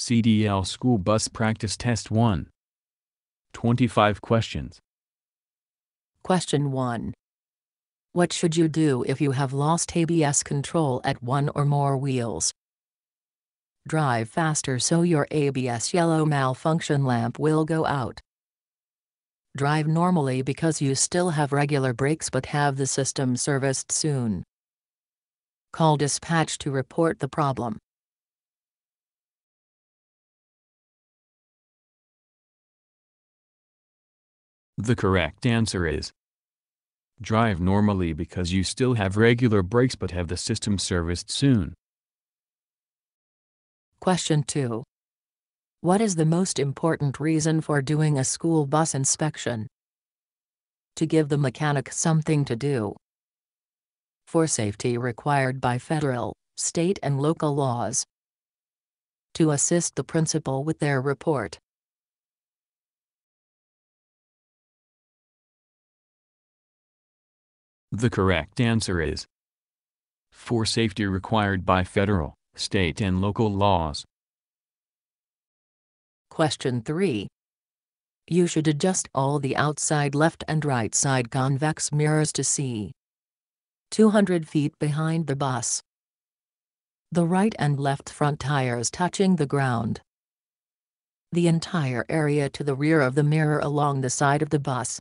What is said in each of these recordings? CDL School Bus Practice Test 1. 25 questions. Question 1. What should you do if you have lost ABS control at one or more wheels? Drive faster so your ABS yellow malfunction lamp will go out. Drive normally because you still have regular brakes but have the system serviced soon. Call dispatch to report the problem. The correct answer is drive normally because you still have regular brakes but have the system serviced soon. Question 2. What is the most important reason for doing a school bus inspection? To give the mechanic something to do. For safety required by federal, state and local laws. To assist the principal with their report. The correct answer is for safety required by federal, state and local laws. Question 3. You should adjust all the outside left and right side convex mirrors to see 200 feet behind the bus. The right and left front tires touching the ground. The entire area to the rear of the mirror along the side of the bus.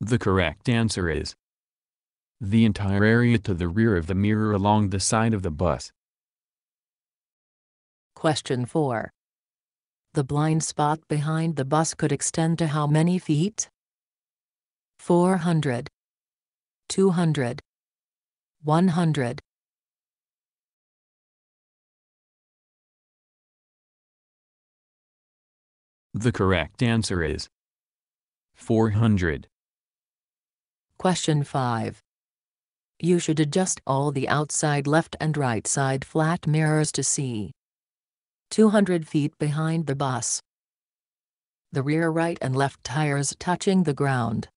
The correct answer is the entire area to the rear of the mirror along the side of the bus. Question 4. The blind spot behind the bus could extend to how many feet? 400, 200, 100. The correct answer is 400. Question 5. You should adjust all the outside left and right side flat mirrors to see 200 feet behind the bus. The rear right and left tires touching the ground.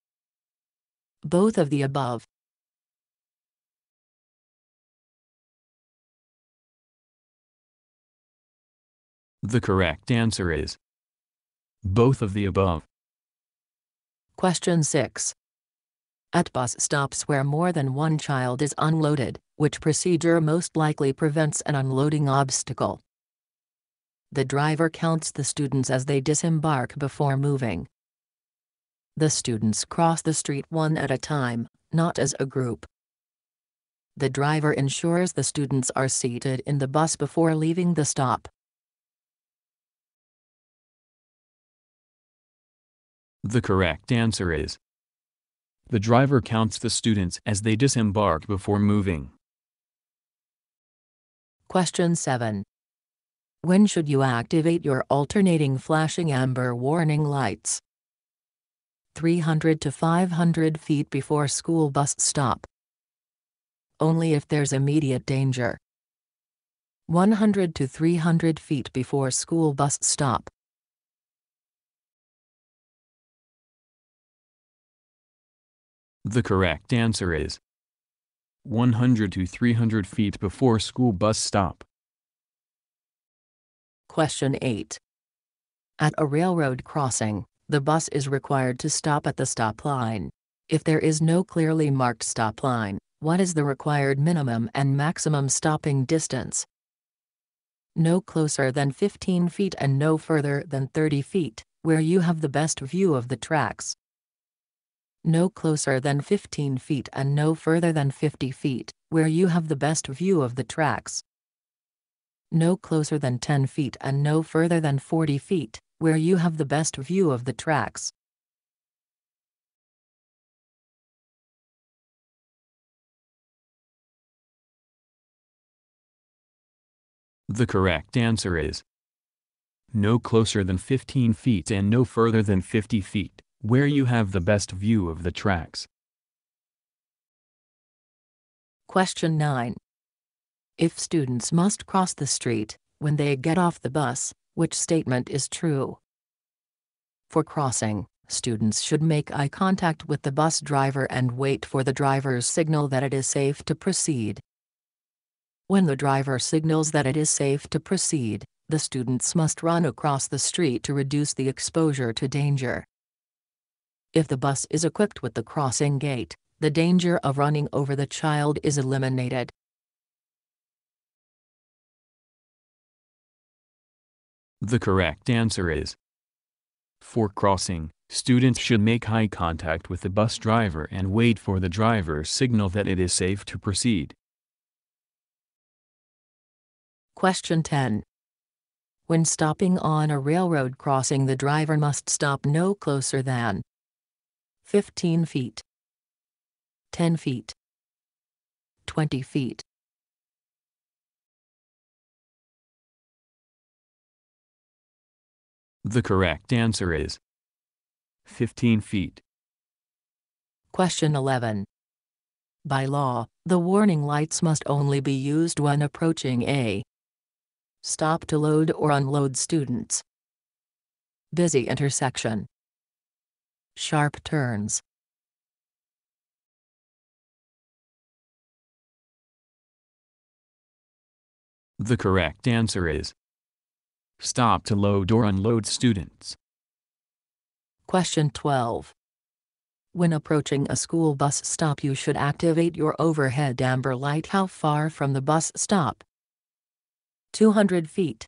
Both of the above. The correct answer is both of the above. Question 6. At bus stops where more than one child is unloaded, which procedure most likely prevents an unloading obstacle? The driver counts the students as they disembark before moving. The students cross the street one at a time, not as a group. The driver ensures the students are seated in the bus before leaving the stop. The correct answer is the driver counts the students as they disembark before moving. Question 7. When should you activate your alternating flashing amber warning lights? 300 to 500 feet before school bus stop. Only if there's immediate danger. 100 to 300 feet before school bus stop. The correct answer is 100 to 300 feet before school bus stop. Question 8. At a railroad crossing, the bus is required to stop at the stop line. If there is no clearly marked stop line, what is the required minimum and maximum stopping distance? No closer than 15 feet and no further than 30 feet, where you have the best view of the tracks. No closer than 15 feet and no further than 50 feet, where you have the best view of the tracks. No closer than 10 feet and no further than 40 feet, where you have the best view of the tracks. The correct answer is no closer than 15 feet and no further than 50 feet. Where you have the best view of the tracks. Question 9. If students must cross the street when they get off the bus, which statement is true? For crossing, students should make eye contact with the bus driver and wait for the driver's signal that it is safe to proceed. When the driver signals that it is safe to proceed, the students must run across the street to reduce the exposure to danger. If the bus is equipped with the crossing gate, the danger of running over the child is eliminated. The correct answer is for crossing, students should make eye contact with the bus driver and wait for the driver's signal that it is safe to proceed. Question 10. When stopping on a railroad crossing, the driver must stop no closer than 15 feet, 10 feet, 20 feet. The correct answer is 15 feet. Question 11. By law, the warning lights must only be used when approaching a stop to load or unload students, busy intersection, sharp turns. The correct answer is stop to load or unload students. Question 12. When approaching a school bus stop, you should activate your overhead amber light. How far from the bus stop? 200 feet,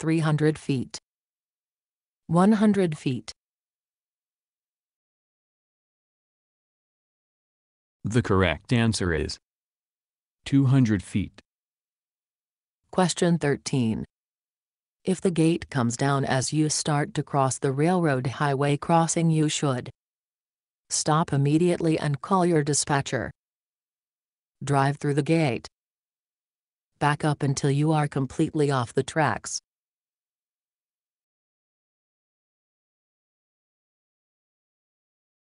300 feet, 100 feet. The correct answer is 200 feet. Question 13. If the gate comes down as you start to cross the railroad highway crossing, you should stop immediately and call your dispatcher. Drive through the gate. Back up until you are completely off the tracks.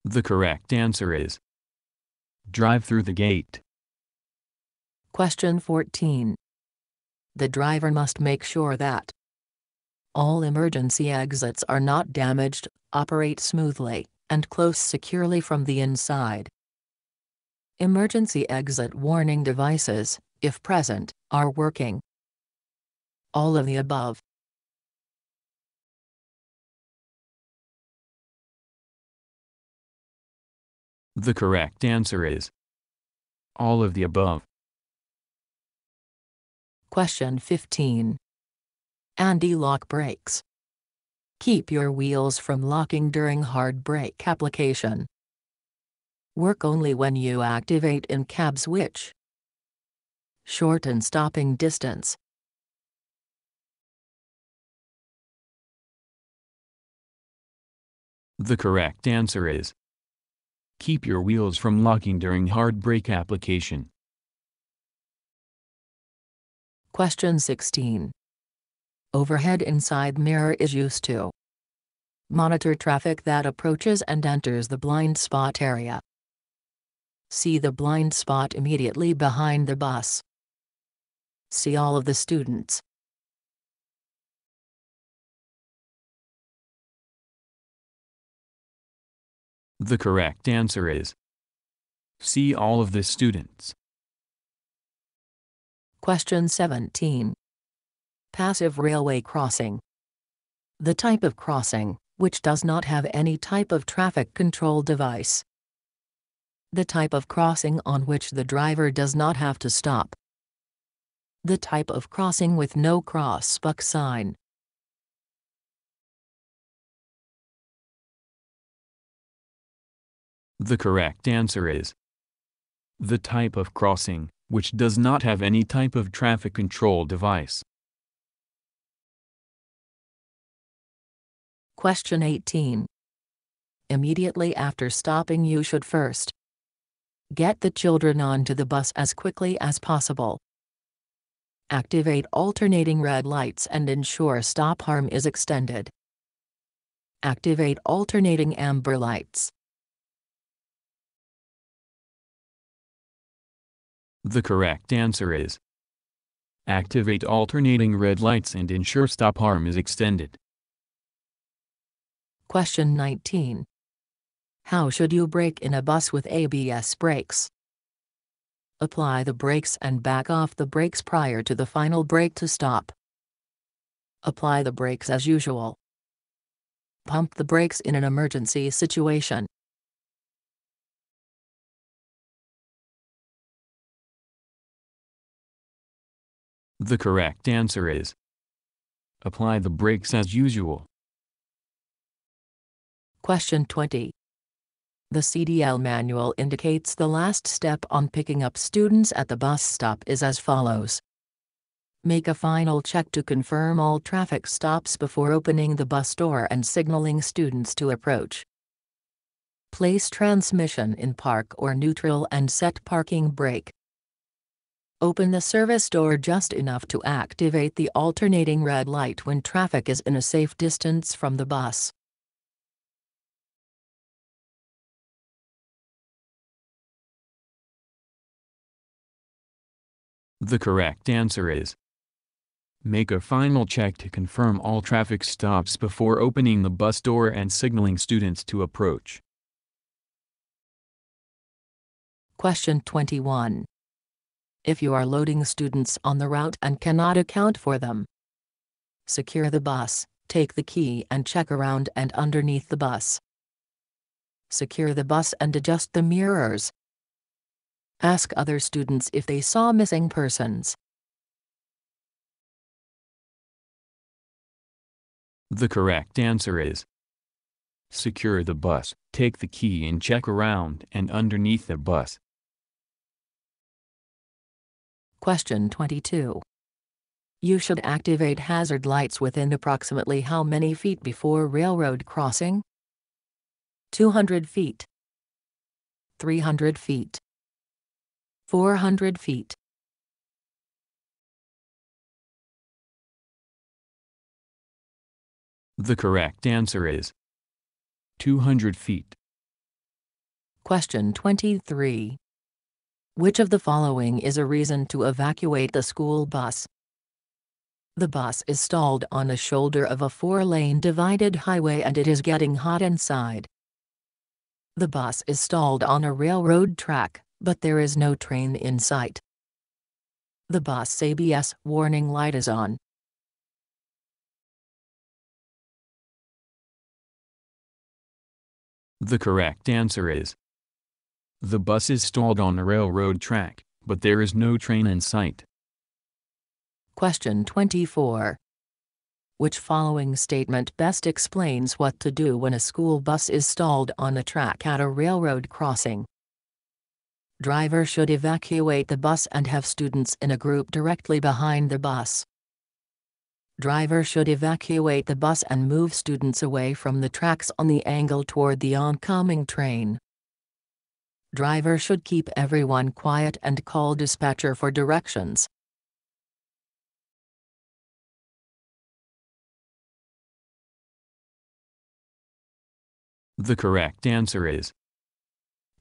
The correct answer is drive through the gate. Question 14. The driver must make sure that all emergency exits are not damaged, operate smoothly, and close securely from the inside. Emergency exit warning devices, if present, are working. All of the above. The correct answer is all of the above. Question 15. Anti-lock brakes. Keep your wheels from locking during hard brake application. Work only when you activate in-cab switch. Shorten stopping distance. The correct answer is keep your wheels from locking during hard brake application. Question 16. Overhead inside mirror is used to monitor traffic that approaches and enters the blind spot area. See the blind spot immediately behind the bus. See all of the students. The correct answer is see all of the students. Question 17. Passive railway crossing. The type of crossing which does not have any type of traffic control device. The type of crossing on which the driver does not have to stop. The type of crossing with no crossbuck sign. The correct answer is the type of crossing which does not have any type of traffic control device. Question 18. Immediately after stopping, you should first get the children onto the bus as quickly as possible. Activate alternating red lights and ensure stop arm is extended. Activate alternating amber lights. The correct answer is activate alternating red lights and ensure stop arm is extended. Question 19. How should you brake in a bus with ABS brakes? Apply the brakes and back off the brakes prior to the final brake to stop. Apply the brakes as usual. Pump the brakes in an emergency situation. The correct answer is apply the brakes as usual. Question 20. The CDL manual indicates the last step on picking up students at the bus stop is as follows. Make a final check to confirm all traffic stops before opening the bus door and signaling students to approach. Place transmission in park or neutral and set parking brake. Open the service door just enough to activate the alternating red light when traffic is in a safe distance from the bus. The correct answer is make a final check to confirm all traffic stops before opening the bus door and signaling students to approach. Question 21. If you are loading students on the route and cannot account for them, secure the bus, take the key and check around and underneath the bus. Secure the bus and adjust the mirrors. Ask other students if they saw missing persons. The correct answer is secure the bus, take the key and check around and underneath the bus. Question 22. You should activate hazard lights within approximately how many feet before railroad crossing? 200 feet, 300 feet, 400 feet. The correct answer is 200 feet. Question 23. Which of the following is a reason to evacuate the school bus? The bus is stalled on a shoulder of a four-lane divided highway and it is getting hot inside. The bus is stalled on a railroad track, but there is no train in sight. The bus ABS warning light is on. The correct answer is the bus is stalled on a railroad track, but there is no train in sight. Question 24. Which following statement best explains what to do when a school bus is stalled on a track at a railroad crossing? Driver should evacuate the bus and have students in a group directly behind the bus. Driver should evacuate the bus and move students away from the tracks on the angle toward the oncoming train. Driver should keep everyone quiet and call dispatcher for directions. The correct answer is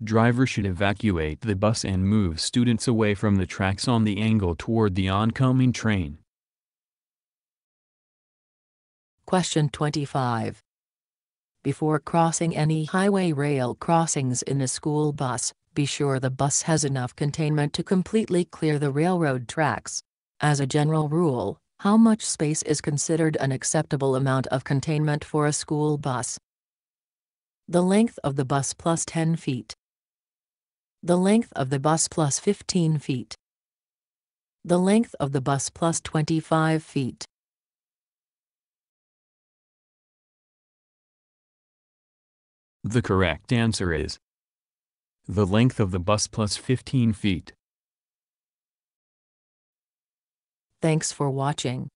driver should evacuate the bus and move students away from the tracks on the angle toward the oncoming train. Question 25. Before crossing any highway rail crossings in a school bus, be sure the bus has enough containment to completely clear the railroad tracks. As a general rule, how much space is considered an acceptable amount of containment for a school bus? The length of the bus plus 10 feet. The length of the bus plus 15 feet. The length of the bus plus 25 feet. The correct answer is the length of the bus plus 15 feet. Thanks for watching.